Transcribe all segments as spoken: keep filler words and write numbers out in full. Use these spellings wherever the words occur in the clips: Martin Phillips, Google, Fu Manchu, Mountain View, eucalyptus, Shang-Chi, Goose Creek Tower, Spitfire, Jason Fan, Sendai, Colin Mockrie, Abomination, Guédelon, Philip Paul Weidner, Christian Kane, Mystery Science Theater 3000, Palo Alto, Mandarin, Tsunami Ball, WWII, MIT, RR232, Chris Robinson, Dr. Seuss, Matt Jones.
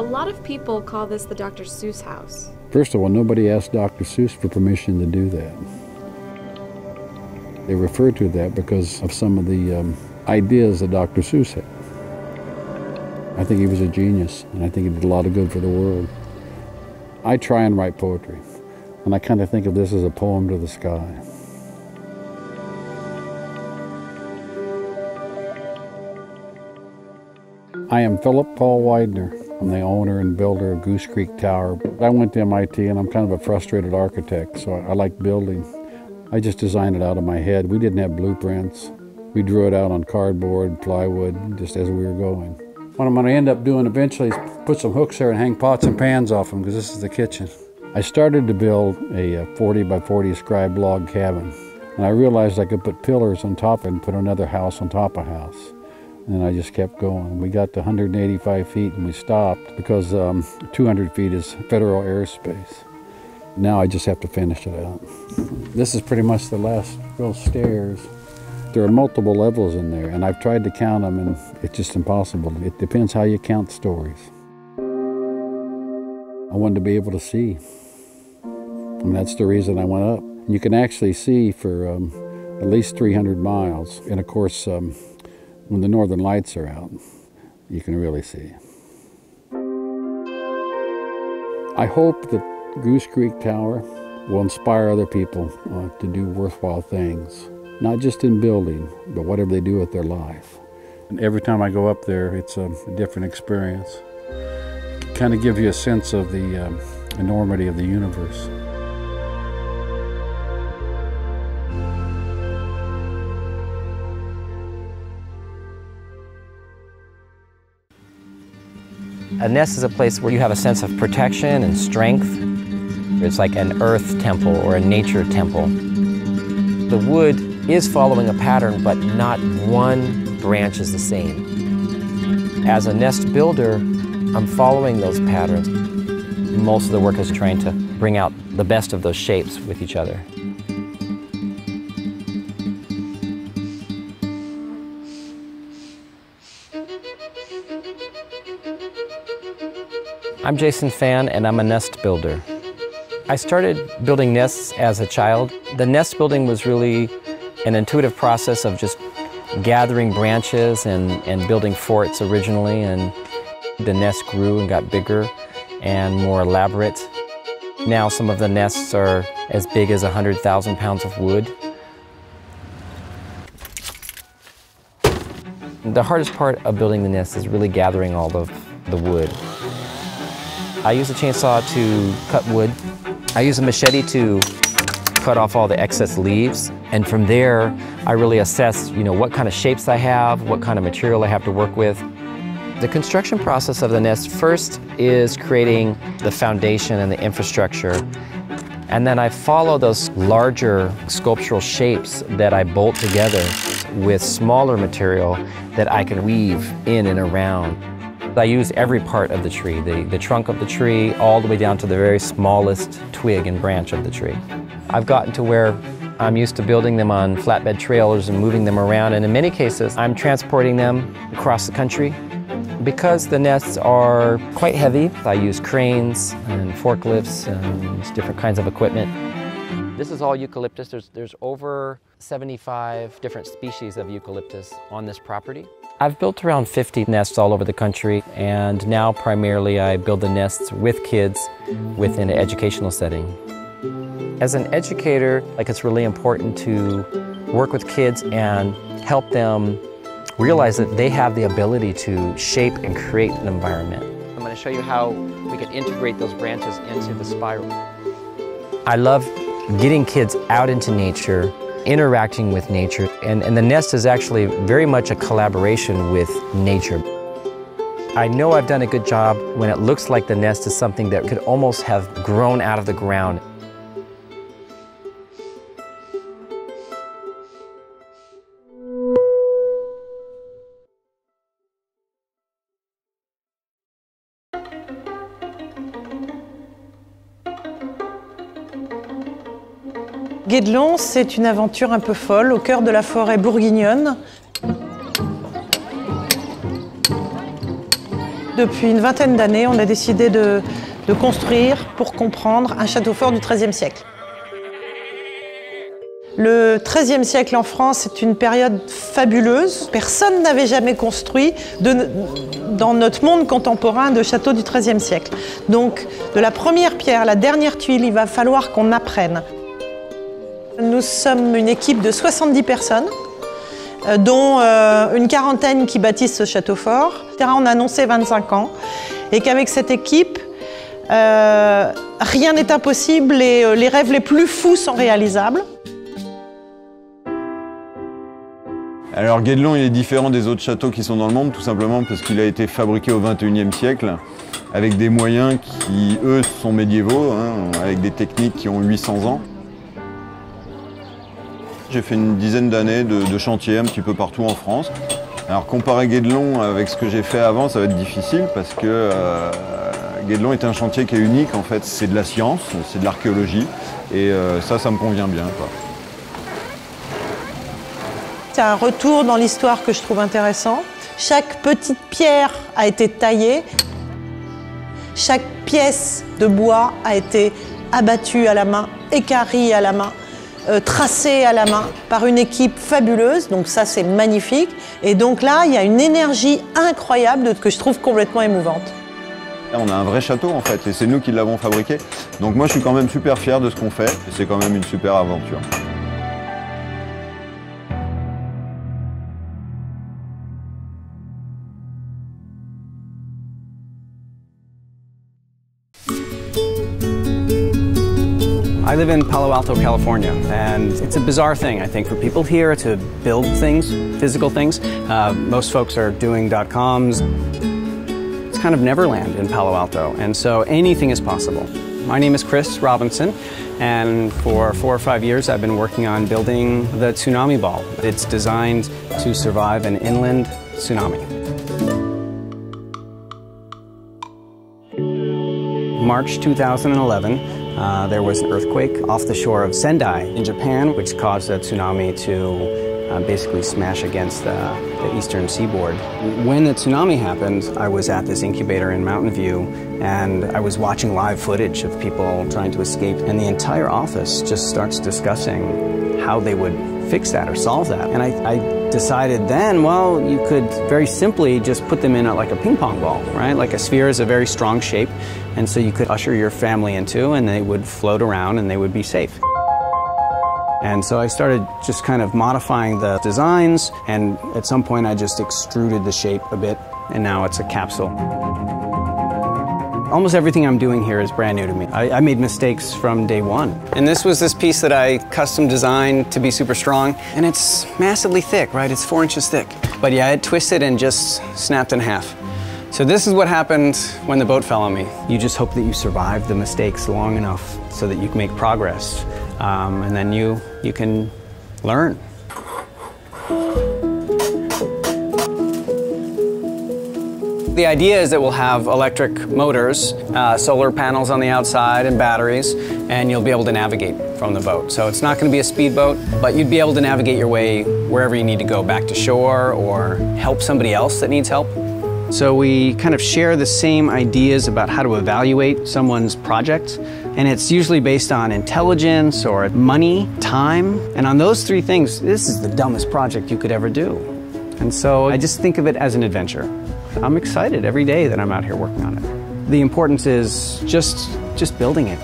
A lot of people call this the Doctor Seuss house. First of all, nobody asked Doctor Seuss for permission to do that. They refer to that because of some of the um, ideas that Doctor Seuss had. I think he was a genius, and I think he did a lot of good for the world. I try and write poetry, and I kind of think of this as a poem to the sky. I am Philip Paul Weidner. I'm the owner and builder of Goose Creek Tower. I went to M I T, and I'm kind of a frustrated architect, so I, I like building. I just designed it out of my head. We didn't have blueprints. We drew it out on cardboard, plywood, just as we were going. What I'm going to end up doing eventually is put some hooks there and hang pots and pans off them, because this is the kitchen. I started to build a forty by forty scribe log cabin, and I realized I could put pillars on top and put another house on top of house. And I just kept going. We got to one hundred eighty-five feet and we stopped because um, two hundred feet is federal airspace. Now I just have to finish it out. This is pretty much the last real stairs. There are multiple levels in there, and I've tried to count them, and it's just impossible. It depends how you count stories. I wanted to be able to see, and that's the reason I went up. You can actually see for um, at least three hundred miles, and of course, um, when the northern lights are out, you can really see. I hope that Goose Creek Tower will inspire other people uh, to do worthwhile things, not just in building, but whatever they do with their life. And every time I go up there, it's a different experience. It kind of gives you a sense of the um, enormity of the universe. A nest is a place where you have a sense of protection and strength. It's like an earth temple or a nature temple. The wood is following a pattern, but not one branch is the same. As a nest builder, I'm following those patterns. Most of the work is trying to bring out the best of those shapes with each other. I'm Jason Fan, and I'm a nest builder. I started building nests as a child. The nest building was really an intuitive process of just gathering branches and, and building forts originally, and the nest grew and got bigger and more elaborate. Now some of the nests are as big as one hundred thousand pounds of wood. The hardest part of building the nest is really gathering all of the wood. I use a chainsaw to cut wood. I use a machete to cut off all the excess leaves, and from there, I really assess, you know, what kind of shapes I have, what kind of material I have to work with. The construction process of the nest first is creating the foundation and the infrastructure, and then I follow those larger sculptural shapes that I bolt together with smaller material that I can weave in and around. I use every part of the tree, the, the trunk of the tree, all the way down to the very smallest twig and branch of the tree. I've gotten to where I'm used to building them on flatbed trailers and moving them around, and in many cases, I'm transporting them across the country. Because the nests are quite heavy, I use cranes and forklifts and different kinds of equipment. This is all eucalyptus. There's, there's over seventy-five different species of eucalyptus on this property. I've built around fifty nests all over the country, and now primarily I build the nests with kids within an educational setting. As an educator, like, it's really important to work with kids and help them realize that they have the ability to shape and create an environment. I'm going to show you how we can integrate those branches into the spiral. I love getting kids out into nature, interacting with nature, and, and the nest is actually very much a collaboration with nature. I know I've done a good job when it looks like the nest is something that could almost have grown out of the ground. Guédelon, c'est une aventure un peu folle au cœur de la forêt bourguignonne. depuis une vingtaine d'années, on a décidé de, de construire pour comprendre un château fort du treizième siècle. Le treizième siècle en France, c'est une période fabuleuse. Personne n'avait jamais construit de, dans notre monde contemporain de château du treizième siècle. Donc, de la première pierre à la dernière tuile, il va falloir qu'on apprenne. Nous sommes une équipe de soixante-dix personnes, dont euh, une quarantaine qui bâtissent ce château fort. On a annoncé vingt-cinq ans et qu'avec cette équipe, euh, rien n'est impossible et euh, les rêves les plus fous sont réalisables. Alors Guédelon, il est différent des autres châteaux qui sont dans le monde, tout simplement parce qu'il a été fabriqué au vingt et unième siècle avec des moyens qui, eux, sont médiévaux, hein, avec des techniques qui ont huit cents ans. J'ai fait une dizaine d'années de, de chantier un petit peu partout en France. Alors comparer Guédelon avec ce que j'ai fait avant, ça va être difficile parce que euh, Guédelon est un chantier qui est unique en fait. C'est de la science, c'est de l'archéologie et euh, ça, ça me convient bien, quoi. C'est un retour dans l'histoire que je trouve intéressant. Chaque petite pierre a été taillée. Chaque pièce de bois a été abattue à la main, équarrie à la main. Euh, tracé à la main par une équipe fabuleuse, donc ça c'est magnifique. Et donc là, il y a une énergie incroyable que je trouve complètement émouvante. On a un vrai château en fait, et c'est nous qui l'avons fabriqué. Donc moi je suis quand même super fier de ce qu'on fait, et c'est quand même une super aventure. I live in Palo Alto, California, and it's a bizarre thing, I think, for people here to build things, physical things. Uh, most folks are doing dot-coms. It's kind of Neverland in Palo Alto, and so anything is possible. My name is Chris Robinson, and for four or five years I've been working on building the Tsunami Ball. It's designed to survive an inland tsunami. March two thousand eleven, uh, there was an earthquake off the shore of Sendai in Japan, which caused a tsunami to uh, basically smash against the, the eastern seaboard. When the tsunami happened, I was at this incubator in Mountain View, and I was watching live footage of people trying to escape, and the entire office just starts discussing how they would fix that or solve that. And I, I decided then, well, you could very simply just put them in a, like a ping pong ball, right? Like a sphere is a very strong shape, and so you could usher your family into, and they would float around and they would be safe. And so I started just kind of modifying the designs, and at some point I just extruded the shape a bit, and now it's a capsule. Almost everything I'm doing here is brand new to me. I, I made mistakes from day one. And this was this piece that I custom designed to be super strong. And it's massively thick, right? It's four inches thick. But yeah, it twisted and just snapped in half. So this is what happened when the boat fell on me. You just hope that you survive the mistakes long enough so that you can make progress. Um, and then you, you can learn. The idea is that we'll have electric motors, uh, solar panels on the outside and batteries, and you'll be able to navigate from the boat. So it's not going to be a speedboat, but you'd be able to navigate your way wherever you need to go, back to shore or help somebody else that needs help. So we kind of share the same ideas about how to evaluate someone's project, and it's usually based on intelligence or money, time, and on those three things, this is the dumbest project you could ever do. And so I just think of it as an adventure. I'm excited every day that I'm out here working on it. The importance is just, just building it.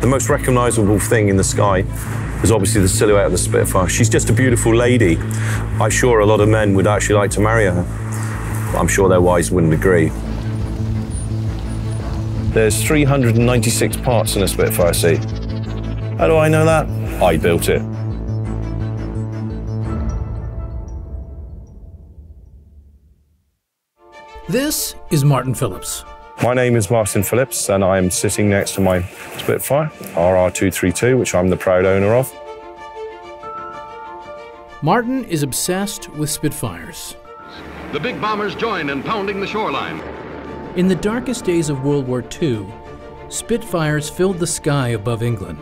The most recognizable thing in the sky is obviously the silhouette of the Spitfire. She's just a beautiful lady. I'm sure a lot of men would actually like to marry her. But I'm sure their wives wouldn't agree. There's three hundred ninety-six parts in a Spitfire seat. How do I know that? I built it. This is Martin Phillips. My name is Martin Phillips, and I am sitting next to my Spitfire, R R two thirty-two, which I'm the proud owner of. Martin is obsessed with Spitfires. The big bombers join in pounding the shoreline. In the darkest days of World War Two, Spitfires filled the sky above England.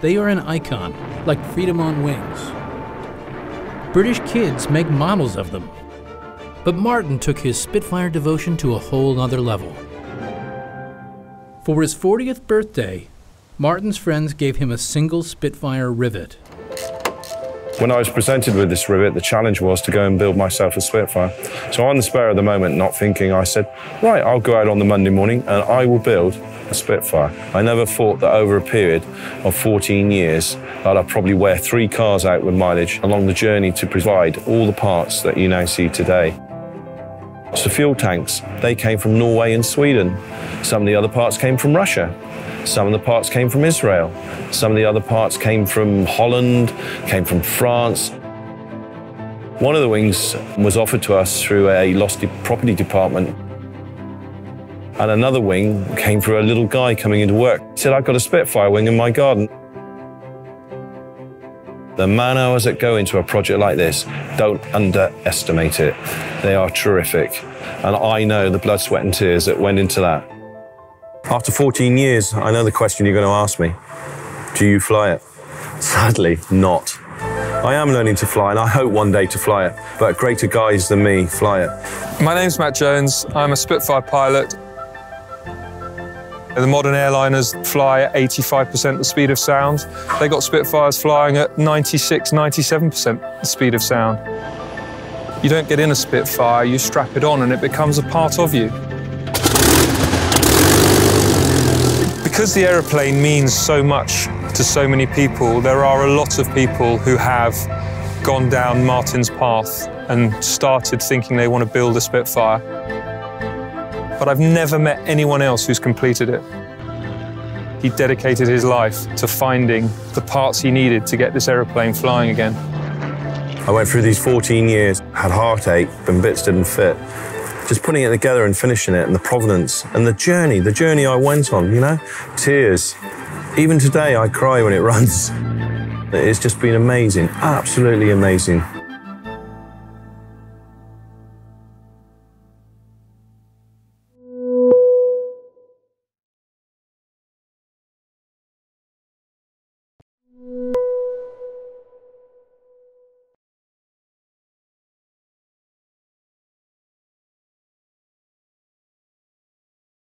They are an icon, like freedom on wings. British kids make models of them. But Martin took his Spitfire devotion to a whole other level. For his fortieth birthday, Martin's friends gave him a single Spitfire rivet. When I was presented with this rivet, the challenge was to go and build myself a Spitfire. So on the spur of the moment, not thinking, I said, right, I'll go out on the Monday morning and I will build a Spitfire. I never thought that over a period of fourteen years, that I'd probably wear three cars out with mileage along the journey to provide all the parts that you now see today. So fuel tanks, they came from Norway and Sweden. Some of the other parts came from Russia. Some of the parts came from Israel. Some of the other parts came from Holland, came from France. One of the wings was offered to us through a lost property department. And another wing came through a little guy coming into work. He said, I've got a Spitfire wing in my garden. The man hours that go into a project like this, don't underestimate it. They are terrific. And I know the blood, sweat and tears that went into that. After fourteen years, I know the question you're going to ask me. Do you fly it? Sadly, not. I am learning to fly, and I hope one day to fly it, but greater guys than me fly it. My name's Matt Jones. I'm a Spitfire pilot. The modern airliners fly at eighty-five percent the speed of sound. They got Spitfires flying at ninety-six, ninety-seven percent the speed of sound. You don't get in a Spitfire, you strap it on, and it becomes a part of you. Because the aeroplane means so much to so many people, there are a lot of people who have gone down Martin's path and started thinking they want to build a Spitfire. But I've never met anyone else who's completed it. He dedicated his life to finding the parts he needed to get this aeroplane flying again. I went through these fourteen years, had heartache, and bits didn't fit. Just putting it together and finishing it, and the provenance, and the journey, the journey I went on, you know? Tears. Even today, I cry when it runs. It's just been amazing, absolutely amazing.